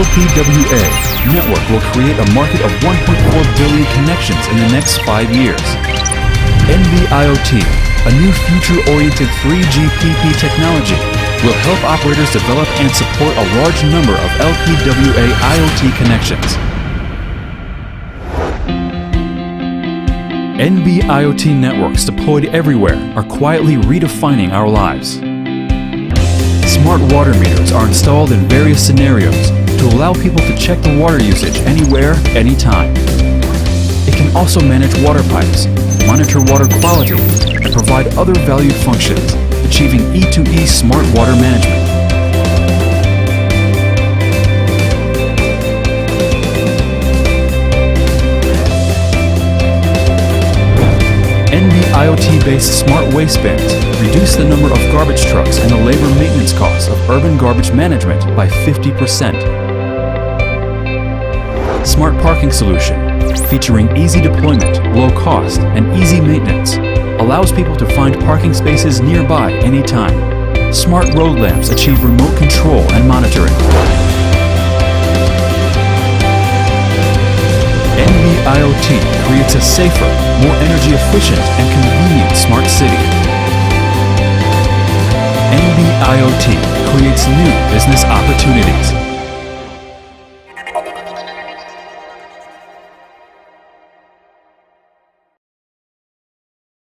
LPWA network will create a market of 1.4 billion connections in the next 5 years. NB-IoT, a new future-oriented 3GPP technology, will help operators develop and support a large number of LPWA IoT connections. NB-IoT networks deployed everywhere are quietly redefining our lives. Smart water meters are installed in various scenarios to allow people to check the water usage anywhere, anytime. It can also manage water pipes, monitor water quality, and provide other valued functions, achieving E2E smart water management. NB-IoT-based smart waste bins reduce the number of garbage trucks and the labor maintenance costs of urban garbage management by 50%. Smart parking solution, featuring easy deployment, low cost, and easy maintenance, allows people to find parking spaces nearby anytime. Smart road lamps achieve remote control and monitoring. NB-IoT creates a safer, more energy-efficient, and convenient smart city. NB-IoT creates new business opportunities.